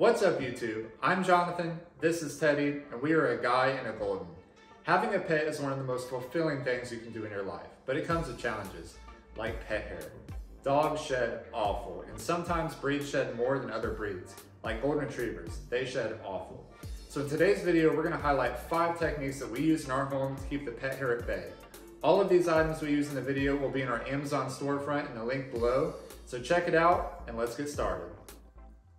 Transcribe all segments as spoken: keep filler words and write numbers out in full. What's up YouTube? I'm Jonathan, this is Teddy, and we are a guy and a golden. Having a pet is one of the most fulfilling things you can do in your life, but it comes with challenges, like pet hair. Dogs shed awful, and sometimes breeds shed more than other breeds, like golden retrievers, they shed awful. So in today's video, we're gonna highlight five techniques that we use in our home to keep the pet hair at bay. All of these items we use in the video will be in our Amazon storefront in the link below, so check it out and let's get started.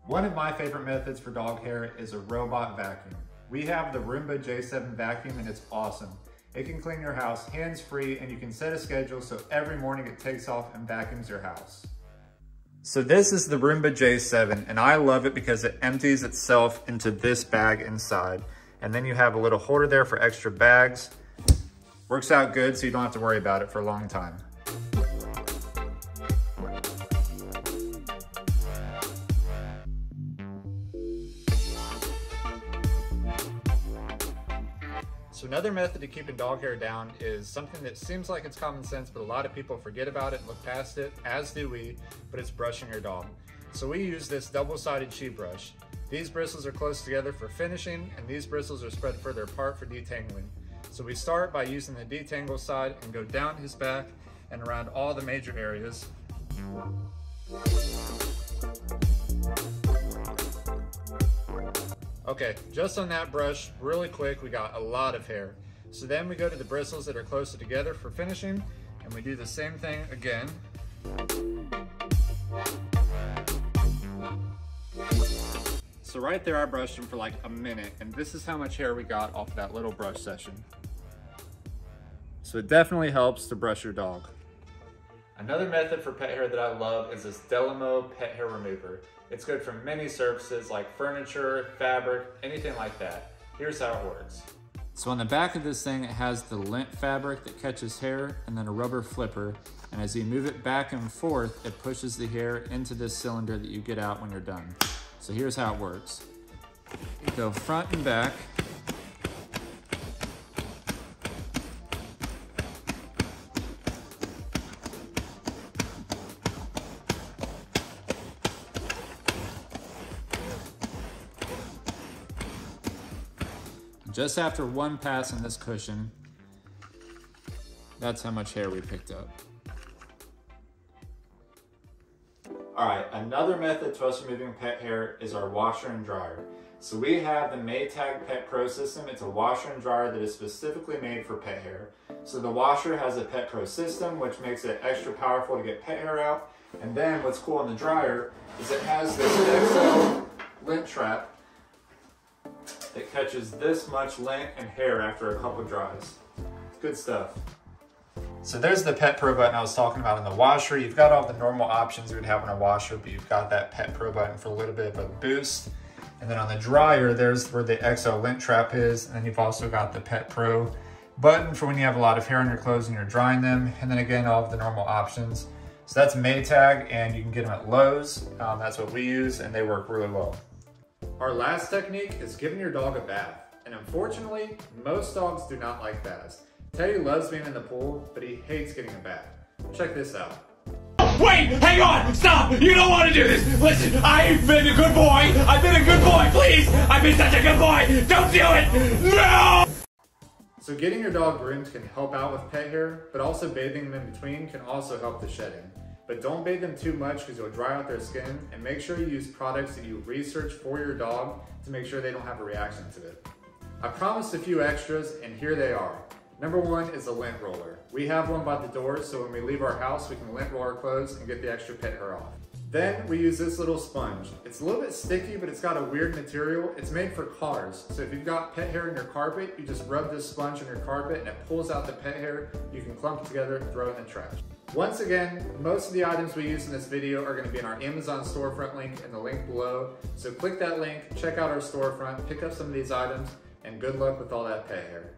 One of my favorite methods for dog hair is a robot vacuum. We have the Roomba J seven vacuum and it's awesome. It can clean your house hands-free and you can set a schedule so every morning it takes off and vacuums your house. So this is the Roomba J seven and I love it because it empties itself into this bag inside. And then you have a little holder there for extra bags. Works out good so you don't have to worry about it for a long time. So another method to keeping dog hair down is something that seems like it's common sense, but a lot of people forget about it and look past it, as do we, but it's brushing your dog. So we use this double-sided she brush. These bristles are close together for finishing, and these bristles are spread further apart for detangling. So we start by using the detangle side and go down his back and around all the major areas. Okay, just on that brush, really quick, we got a lot of hair. So then we go to the bristles that are closer together for finishing, and we do the same thing again. So right there, I brushed him for like a minute, and this is how much hair we got off that little brush session. So it definitely helps to brush your dog. Another method for pet hair that I love is this Delamo Pet Hair Remover. It's good for many surfaces like furniture, fabric, anything like that. Here's how it works. So on the back of this thing, it has the lint fabric that catches hair and then a rubber flipper. And as you move it back and forth, it pushes the hair into this cylinder that you get out when you're done. So here's how it works. Go front and back. Just after one pass on this cushion, that's how much hair we picked up. All right, another method to us removing pet hair is our washer and dryer. So we have the Maytag Pet Pro System. It's a washer and dryer that is specifically made for pet hair. So the washer has a Pet Pro System, which makes it extra powerful to get pet hair out. And then what's cool on the dryer is it has this X L lint trap that catches this much lint and hair after a couple dries. Good stuff. So there's the Pet Pro button I was talking about in the washer. You've got all the normal options you would have in a washer, but you've got that Pet Pro button for a little bit of a boost. And then on the dryer, there's where the X L lint trap is. And then you've also got the Pet Pro button for when you have a lot of hair on your clothes and you're drying them. And then again, all of the normal options. So that's Maytag and you can get them at Lowe's. Um, that's what we use and they work really well. Our last technique is giving your dog a bath. And unfortunately, most dogs do not like baths. Teddy loves being in the pool, but he hates getting a bath. Check this out. Wait, hang on, stop, you don't want to do this. Listen, I've been a good boy. I've been a good boy, please. I've been such a good boy, don't do it, no! So getting your dog groomed can help out with pet hair, but also bathing them in between can also help the shedding. But don't bathe them too much because you'll dry out their skin, and make sure you use products that you research for your dog to make sure they don't have a reaction to it. I promised a few extras and here they are. Number one is a lint roller. We have one by the door so when we leave our house we can lint roll our clothes and get the extra pet hair off. Then we use this little sponge. It's a little bit sticky but it's got a weird material. It's made for cars, so if you've got pet hair in your carpet, you just rub this sponge on your carpet and it pulls out the pet hair. You can clump it together and throw it in the trash. Once again, most of the items we use in this video are going to be in our Amazon storefront link in the link below. So click that link, check out our storefront, pick up some of these items, and good luck with all that pet hair.